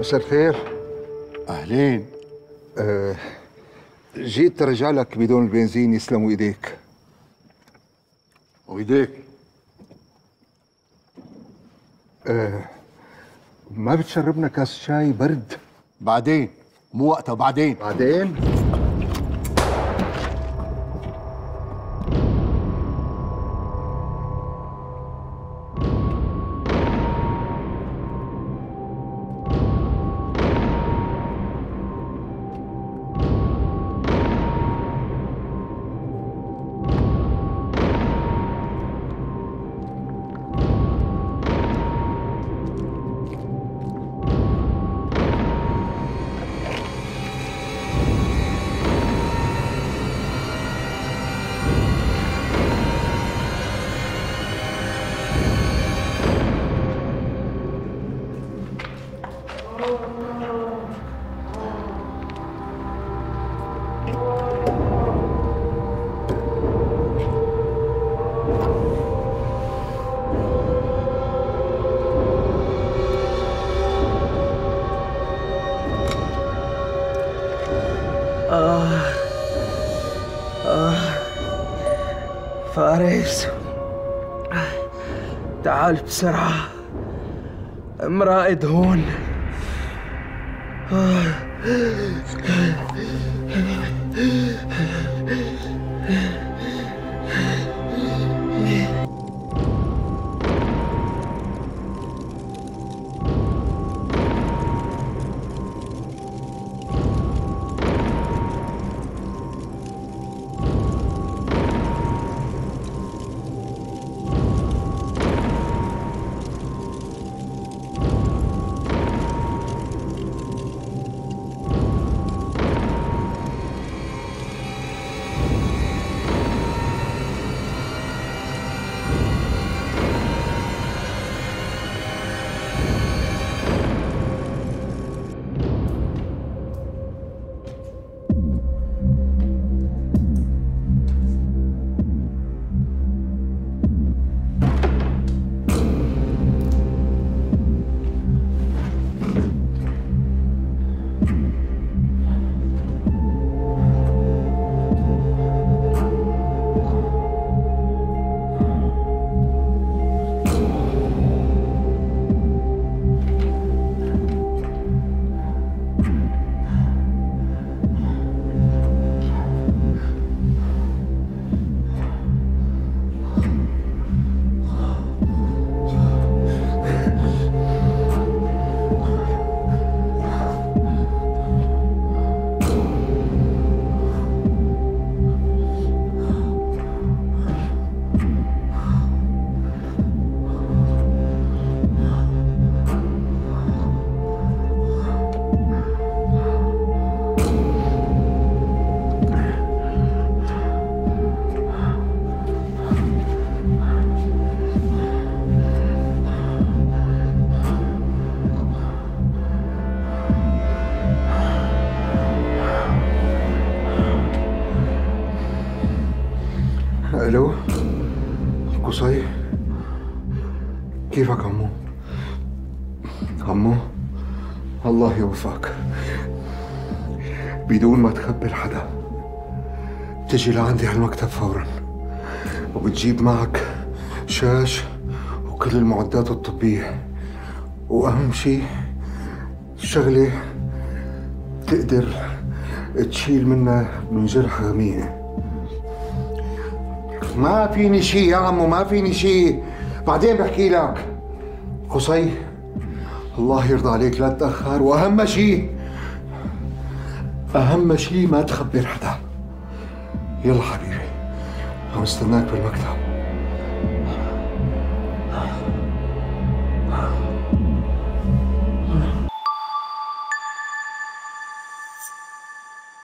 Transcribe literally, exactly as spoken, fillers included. مساء الخير. أهلين. أه جيت ترجع لك بدون البنزين، يسلموا إيديك. وإيديك؟ أه ما بتشربنا كاس شاي برد؟ بعدين، مو وقتها. بعدين بعدين؟ فارس تعال بسرعة، امرائد هون. الو قصي، كيفك عمو؟ عمو الله يوفقك، بدون ما تخبر حدا بتجي لعندي على المكتب فورا وبتجيب معك شاش وكل المعدات الطبية، واهم شي شغلة تقدر تشيل منها من جرح غمية. ما فيني شي يا عمو، ما فيني شي، بعدين بحكي لك. قصي الله يرضى عليك لا تتأخر، وأهم شي أهم شي ما تخبر حدا. يلا حبيبي، عم استناك بالمكتب.